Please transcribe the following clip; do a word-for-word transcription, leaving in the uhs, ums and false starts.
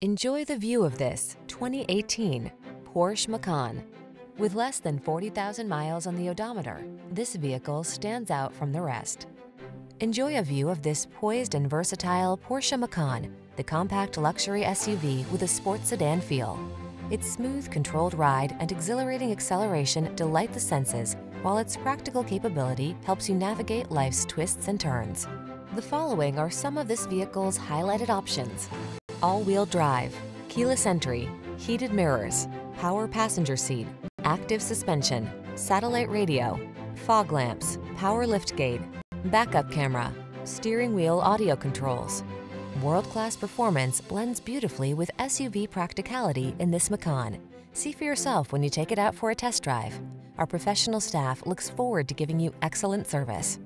Enjoy the view of this twenty eighteen Porsche Macan. With less than forty thousand miles on the odometer, this vehicle stands out from the rest. Enjoy a view of this poised and versatile Porsche Macan, the compact luxury S U V with a sports sedan feel. Its smooth, controlled ride and exhilarating acceleration delight the senses, while its practical capability helps you navigate life's twists and turns. The following are some of this vehicle's highlighted options: all-wheel drive, keyless entry, heated mirrors, power passenger seat, active suspension, satellite radio, fog lamps, power liftgate, backup camera, steering wheel audio controls. World-class performance blends beautifully with S U V practicality in this Macan. See for yourself when you take it out for a test drive. Our professional staff looks forward to giving you excellent service.